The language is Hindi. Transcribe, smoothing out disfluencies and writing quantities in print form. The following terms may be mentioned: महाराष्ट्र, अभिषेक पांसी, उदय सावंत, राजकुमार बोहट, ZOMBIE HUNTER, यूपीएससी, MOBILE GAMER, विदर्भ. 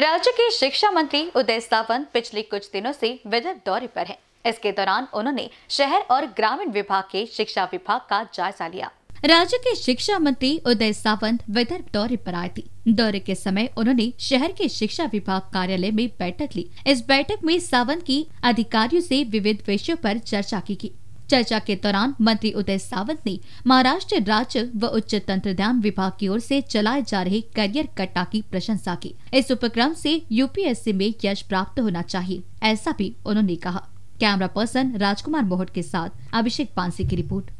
राज्य के शिक्षा मंत्री उदय सावंत पिछले कुछ दिनों से विदर्भ दौरे पर हैं। इसके दौरान उन्होंने शहर और ग्रामीण विभाग के शिक्षा विभाग का जायजा लिया। राज्य के शिक्षा मंत्री उदय सावंत विदर्भ दौरे पर आए थे। दौरे के समय उन्होंने शहर के शिक्षा विभाग कार्यालय में बैठक ली। इस बैठक में सावंत की अधिकारियों से विविध विषयों पर चर्चा की। चर्चा के दौरान मंत्री उदय सावंत ने महाराष्ट्र राज्य व उच्च तंत्रज्ञान विभाग की ओर से चलाए जा रहे करियर कट्टा की प्रशंसा की। इस उपक्रम से यूपीएससी में यश प्राप्त होना चाहिए, ऐसा भी उन्होंने कहा। कैमरा पर्सन राजकुमार बोहट के साथ अभिषेक पांसी की रिपोर्ट।